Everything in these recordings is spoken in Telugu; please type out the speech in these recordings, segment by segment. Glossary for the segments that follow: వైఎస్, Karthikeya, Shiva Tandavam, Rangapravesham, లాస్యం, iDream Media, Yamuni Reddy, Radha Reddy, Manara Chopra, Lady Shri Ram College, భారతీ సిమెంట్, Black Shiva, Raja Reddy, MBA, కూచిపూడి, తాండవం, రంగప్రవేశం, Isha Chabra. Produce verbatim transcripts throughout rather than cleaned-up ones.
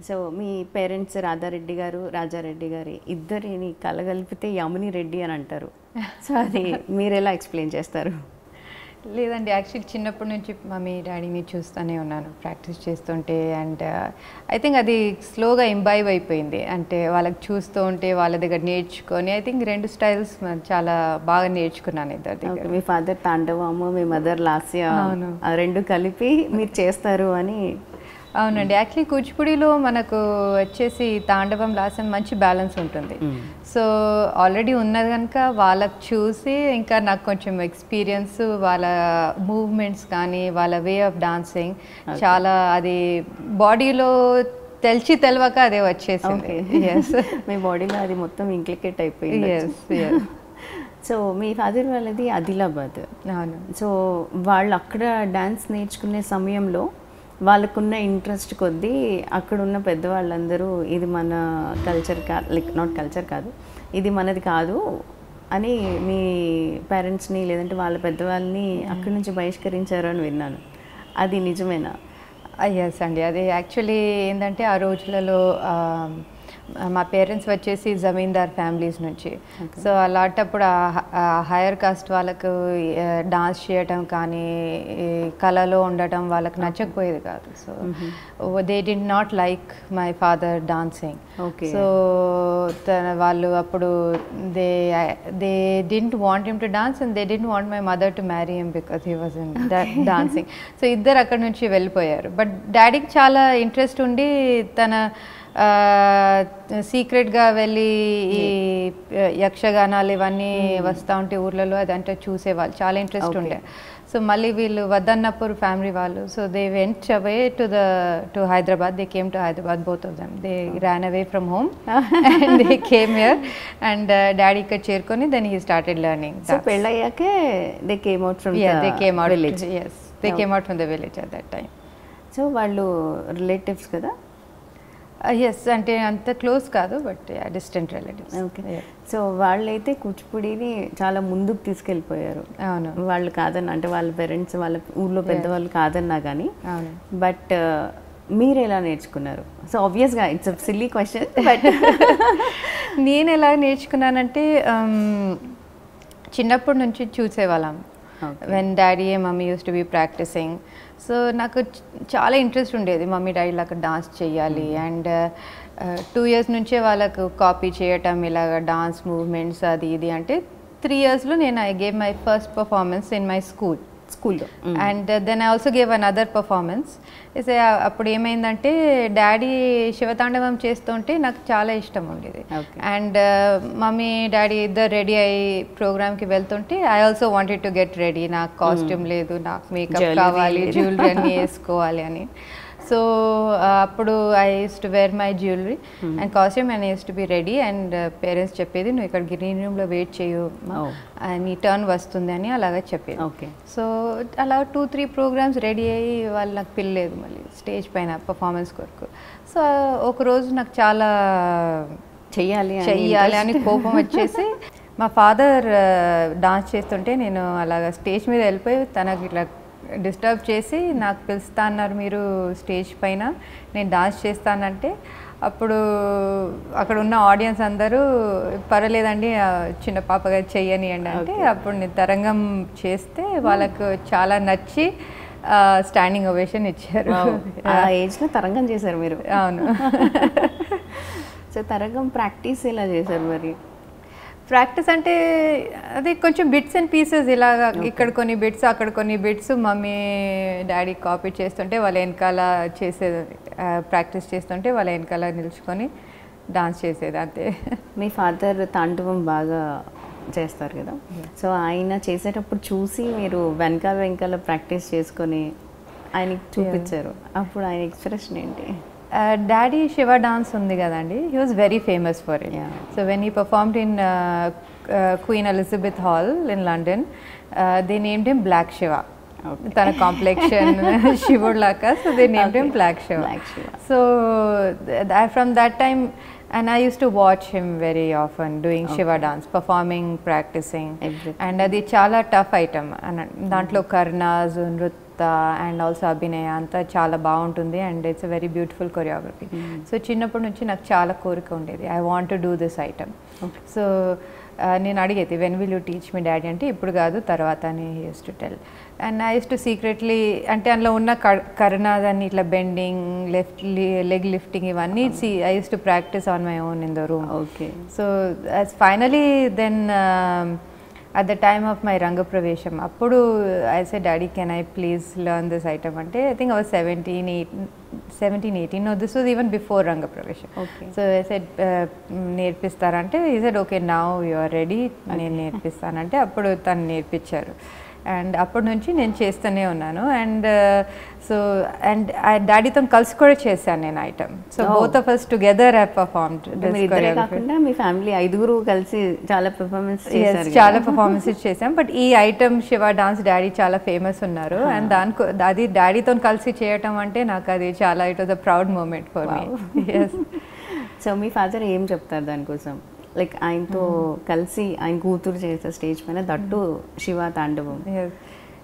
So, my parents Radha Reddy garu, Raja Reddy garu, iddari kalagalpite Yamuni Reddy ani antaru. So, adi meerela explain chestaru. లేదండి యాక్చువల్లీ చిన్నప్పటి నుంచి మమ్మీ డాడీని చూస్తూనే ఉన్నాను ప్రాక్టీస్ చేస్తుంటే అండ్ ఐ థింక్ అది స్లోగా ఇంబైవ్ అయిపోయింది అంటే వాళ్ళకి చూస్తూ ఉంటే వాళ్ళ దగ్గర నేర్చుకొని ఐ థింక్ రెండు స్టైల్స్ చాలా బాగా నేర్చుకున్నాను ఇద్దరు దగ్గర మీ ఫాదర్ తాండవము మీ మదర్ లాస్య ఆ రెండు కలిపి మీరు చేస్తారు అని అవునండి యాక్చువల్లీ కూచిపూడిలో మనకు వచ్చేసి తాండవం లాస్యం మంచి బ్యాలెన్స్ ఉంటుంది సో ఆల్రెడీ ఉన్నది కనుక వాళ్ళకి చూసి ఇంకా నాకు కొంచెం ఎక్స్పీరియన్స్ వాళ్ళ మూవ్మెంట్స్ కానీ వాళ్ళ వే ఆఫ్ డాన్సింగ్ చాలా అది బాడీలో తెలిసి తెలియక అదే వచ్చేసింది మీ బాడీలో అది మొత్తం ఇంక్లికేట్ అయిపోయింది సో మీ ఫాదర్ వాళ్ళది ఆదిలాబాద్ అవును సో వాళ్ళు అక్కడ డాన్స్ నేర్చుకునే సమయంలో వాళ్ళకున్న ఇంట్రెస్ట్ కొద్దీ అక్కడున్న పెద్దవాళ్ళందరూ ఇది మన కల్చర్ కాదు లైక్ నాట్ కల్చర్ కాదు ఇది మనది కాదు అని మీ పేరెంట్స్ని లేదంటే వాళ్ళ పెద్దవాళ్ళని అక్కడి నుంచి బహిష్కరించారు అని విన్నాను అది నిజమేనా ఎస్ అండి అది యాక్చువల్లీ ఏంటంటే ఆ రోజులలో మా పేరెంట్స్ వచ్చేసి జమీందార్ ఫ్యామిలీస్ నుంచి సో అలాంటప్పుడు హైయర్ కాస్ట్ వాళ్ళకు డాన్స్ చేయటం కానీ కళలో ఉండటం వాళ్ళకి నచ్చకపోయేది కాదు so they did not like my father dancing so తన వాళ్ళు అప్పుడు they they didn't want him to dance and they didn't want my mother to marry him because he was in dancing so ఇద్దరు అక్కడ నుంచి వెళ్ళిపోయారు బట్ డాడీకి చాలా ఇంట్రెస్ట్ ఉండి తన సీక్రెట్గా వెళ్ళి ఈ యక్షగానాలు ఇవన్నీ వస్తూ ఉంటే ఊర్లలో అదంటే చూసేవాళ్ళు చాలా ఇంట్రెస్ట్ ఉండే సో మళ్ళీ వీళ్ళు వద్దన్నప్పుడు ఫ్యామిలీ వాళ్ళు so they went away to the to Hyderabad they came to Hyderabad both of them they ran away from home and they came here and daddy ఇక్కడ చేరుకొని then he started learning so పెళ్ళయ్యాకే they came out from yeah they came out village yes they came out from the village at that time so వాళ్ళు రిలేటివ్స్ కదా ఎస్ అంటే అంత క్లోజ్ కాదు but distant relatives okay so వాళ్ళైతే కూచిపూడిని చాలా ముందుకు తీసుకెళ్ళిపోయారు అవును వాళ్ళు కాదన్న అంటే వాళ్ళ పేరెంట్స్ వాళ్ళ ఊళ్ళో పెద్దవాళ్ళు కాదన్నా కానీ బట్ మీరు ఎలా నేర్చుకున్నారు సో ఆబ్వియస్గా it's a silly question but నేను ఎలా నేర్చుకున్నానంటే చిన్నప్పటి నుంచి చూసేవాళ్ళం when daddy mummy use to be practicing so నాకు చాలా ఇంట్రెస్ట్ ఉండేది మమ్మీ డాడీ లాగా డాన్స్ చేయాలి అండ్ టూ ఇయర్స్ నుంచే వాళ్ళకు కాపీ చేయటం ఇలాగ డాన్స్ మూవ్మెంట్స్ అది ఇది అంటే త్రీ ఇయర్స్లో నేను I gave my first performance in my school స్కూల్లో and then I also gave another performance is అప్పుడు ఏమైందంటే డాడీ శివ తాండవం చేస్తుంటే నాకు చాలా ఇష్టం ఉండేది అండ్ మమ్మీ డాడీ ఇద్దరు రెడీ అయ్యి ప్రోగ్రామ్కి వెళ్తుంటే I also wanted to get ready నాకు కాస్ట్యూమ్ లేదు నాకు మేకప్ కావాలి జ్యువెలరీ అన్నీ వేసుకోవాలి అని సో అప్పుడు I use to wear my jewellery and costume and I use to be ready and parents చెప్పేది నువ్వు ఇక్కడ గ్రీన్ రూమ్లో వెయిట్ చేయు నీ టర్న్ వస్తుంది అని అలాగే చెప్పేది ఓకే సో అలా టూ త్రీ ప్రోగ్రామ్స్ రెడీ అయ్యి వాళ్ళు నాకు పిల్లలేదు మళ్ళీ స్టేజ్ పైన పర్ఫార్మెన్స్ కొరకు సో ఒకరోజు నాకు చాలా చెయ్యాలి చెయ్యాలి అని కోపం వచ్చేసి మా ఫాదర్ డాన్స్ చేస్తుంటే నేను అలాగ స్టేజ్ మీద వెళ్ళిపోయి తనకి ఇట్లా డిస్టర్బ్ చేసి నాకు పిలుస్తా అన్నారు మీరు స్టేజ్ పైన నేను డాన్స్ చేస్తానంటే అప్పుడు అక్కడ ఉన్న ఆడియన్స్ అందరూ పర్వాలేదండి చిన్న పాపగా చెయ్యనియండి అంటే అప్పుడు నేను తరంగం చేస్తే వాళ్ళకు చాలా నచ్చి స్టాండింగ్ ఓవేషన్ ఇచ్చారు ఆ ఏజ్లో తరంగం చేశారు మీరు అవును సో తరంగం ప్రాక్టీస్ ఇలా చేశారు మరి ప్రాక్టీస్ అంటే అది కొంచెం బిట్స్ అండ్ పీసెస్ ఇలాగా ఇక్కడ కొన్ని బిట్స్ అక్కడ కొన్ని బిట్స్ మమ్మీ డాడీ కాపీ చేస్తుంటే వాళ్ళ వెనకాల చేసే ప్రాక్టీస్ చేస్తుంటే వాళ్ళ వెనకాల నిల్చుకొని డాన్స్ చేసేది అంతే మీ ఫాదర్ తాండవం బాగా చేస్తారు కదా సో ఆయన చేసేటప్పుడు చూసి మీరు వెనకాల వెనకాల ప్రాక్టీస్ చేసుకొని ఆయనకి చూపించారు అప్పుడు ఆయన ఎక్స్ప్రెషన్ ఏంటి డాడీ శివ డాన్స్ ఉంది కదండి he was very famous for it so when he performed in Queen Elizabeth Hall in London they named him black Shiva Okay. Tana complexion she would like us, so they named okay. him Black Shiva. Black Shiva. So th th from that time, and I used to watch him very often doing okay. Shiva dance, performing, practicing. Everything. And adi chala tough item. And dantlo karnas, nrutta, and also abhinaya anta chala baguntundi, and it's a very beautiful choreography. Mm. So chinnappudu nunchi naku chala korika undedi. I want to do this item. Okay. So nenu adigeti, when will you teach me daddy ante, ippudu gaadu tarvata ani he used to tell. And I used to secretly ante anlo unna karnas and itla bending, left leg lifting ivanni oh. see I used to practice on my own in the room. Okay. So as finally then um, at the time of my Rangapravesham, appudu I said, daddy, can I please learn this item ante, I think I was seventeen, eighteen, no, this was even before Rangapravesham. Okay. So I said, nerpisthara ante, he said, okay, now you are ready, nenu nerpisthanu ante appudu tanu nerpicharu. And అప్పటి నుంచి నేను చేస్తూనే ఉన్నాను and uh, so and I daddy తో కలిసి కూడా చేశాను నేను item so oh. both of us together have performed this choreography. మీ ఫ్యామిలీ ఐదుగురు కలిసి చాలా performances చేశారు, చాలా performances చేశాం, but ఈ ఐటమ్ శివ డాన్స్ డాడీ చాలా ఫేమస్ ఉన్నారు and దానికి అది డాడీ తో కలిసి చేయటం అంటే నాకు అది చాలా it was a proud moment for wow. me. Yes. So మీ ఫాదర్ ఏం చెప్తారు దానికోసం, like ఆయనతో కలిసి ఆయన కూతురు చేసే స్టేజ్ పైన దట్టు శివ తాండవం?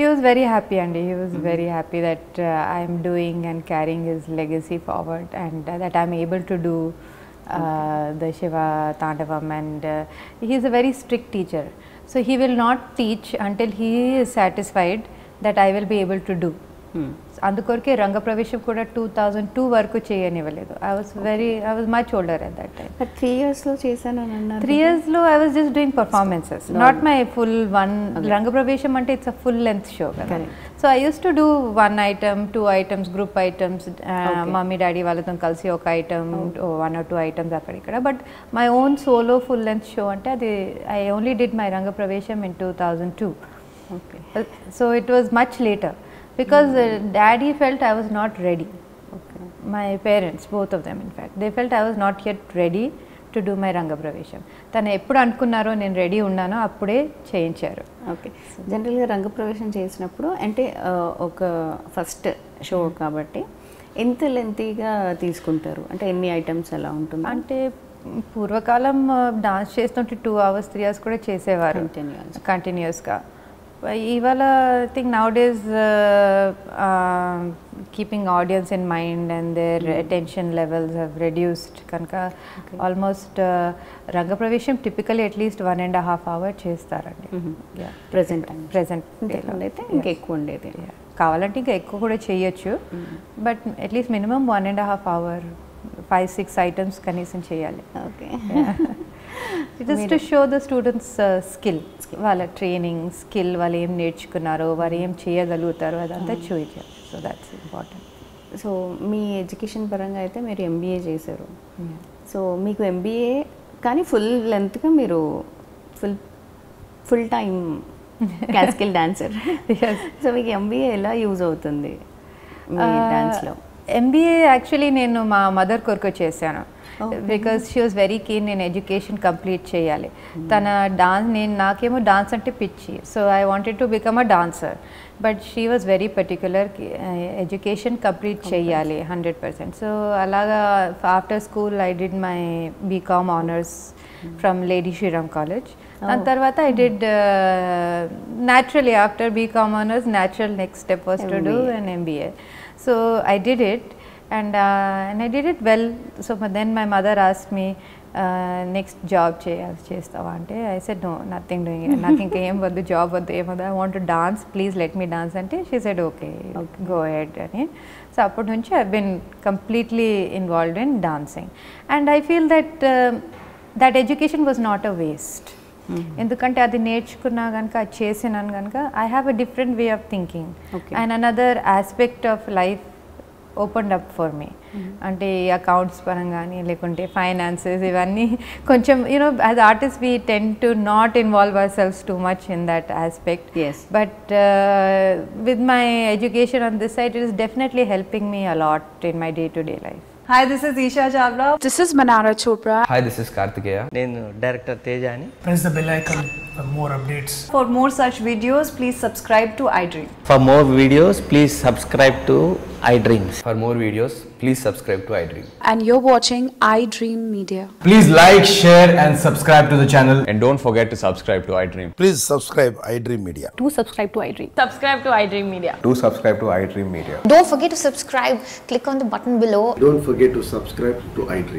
He was very happy and he was mm-hmm. very happy that uh, I am doing and carrying his legacy forward and uh, that I am able to do uh, okay. the Shiva Tandavam, and uh, he is a very strict teacher, so he will not teach until he is satisfied that I will be able to do. Hmm. అందుకొరకే రంగప్రవేశం కూడా టూ థౌజండ్ టూ వరకు చేయనివ్వలేదు. I was very I was much older at that time. Three ఇయర్స్లో చేశాను అన్నారు. త్రీ ఇయర్స్లో I was just doing performances, not my full one. రంగప్రవేశం అంటే it's a full length show కదా, so I use to do one item, two items, group items, mummy daddy వాళ్ళతో కలిసి ఒక item, one or two items అక్కడ ఇక్కడ, but my own solo full length show అంటే అది ఐ ఓన్లీ డిడ్ మై రంగప్రవేశం in two thousand two so it was much later. Because mm-hmm. uh, daddy felt I was not ready. Okay. My parents, both of them in fact, they felt I was not yet ready to do my Rangapravesham. Tanu eppudu anukunnaro nenu ready unnano appude cheyincharu. Okay. Generally Rangapravesham chesinappudu ante oka first show kabatti ఎంత లెంతీగా తీసుకుంటారు అంటే ఎన్ని ఐటమ్స్ అలా ఉంటుంది? అంటే పూర్వకాలం డాన్స్ చేస్తుంటే టూ అవర్స్ త్రీ అవర్స్ కూడా చేసేవారు కంటిన్యూస్గా. ఇవాళ I think now days keeping audience in mind and there attention levels have reduced కనుక almost రంగప్రవేశం typically at least one and half hour చేస్తారండి ప్రెసెంట్ ప్రెసెంట్ అయితే. ఇంకా ఎక్కువ ఉండేది కావాలంటే ఇంకా ఎక్కువ కూడా చేయొచ్చు, but at least minimum one and half hour, five six items కనీసం చేయాలి. Okay. Just to show the students uh, skill, వాళ్ళ ట్రైనింగ్ స్కిల్, వాళ్ళు ఏం నేర్చుకున్నారో, వారు ఏం చేయగలుగుతారో అదంతా చూపించారు. So that's important. సో మీ ఎడ్యుకేషన్ పరంగా అయితే మీరు ఎంబీఏ చేశారు, సో మీకు ఎంబీఏ కానీ ఫుల్ లెంత్గా మీరు full full time classical dancer. So మీకు ఎంబీఏ ఎలా యూజ్ అవుతుంది మీ డాన్స్లో? ఎంబీఏ యాక్చువల్లీ నేను మా మదర్ కొరకు చేశాను. Okay. Because she was very keen in education complete cheyali. Mm. Tana dance nen nakemo dance ante pichi, so I wanted to become a dancer, but she was very particular uh, education complete cheyali one hundred percent. So alaga after school I did my BCom honors mm. from Lady Shri Ram College. Oh. And tarvata I did uh, naturally after BCom honors natural next step was M B A. To do an M B A, so I did it. And, uh, and I did it well, so then my mother asked me uh, next job chestava ante, I said no, nothing doing it, nothing came but the job but the mother, I want to dance, please let me dance ante, she said okay, okay. go ahead ani. So appudu nunchi I have been completely involved in dancing, and I feel that uh, that education was not a waste. ఎందుకంటే అది నేర్చుకున్నా కనుక, అది చేసినాను కనుక I have a different way of thinking. Okay. And another aspect of life opened up for me. అంటే అకౌంట్స్ పరంగా కానీ లేకుంటే ఫైనాన్సెస్ ఇవన్నీ కొంచెం you know as artist we tend to not involve ourselves too much in that aspect. But with my education on this side it is definitely helping me a lot in my day to day life. Hi, this is Isha Chabra. This is Manara Chopra. Hi, this is Karthikeya. నేను డైరెక్టర్ తేజాని. Press the bell icon. for more updates. For more such videos, please subscribe to iDream. For more videos, please subscribe to iDream. For more videos, please subscribe to iDream. And you're watching iDream Media. Please like, share and subscribe to the channel. And don't forget to subscribe to iDream. Please subscribe iDream Media. Do subscribe to iDream. Subscribe to iDream Media. Do subscribe to iDream Media. Don't forget to subscribe. Click on the button below. Don't forget to subscribe to iDream.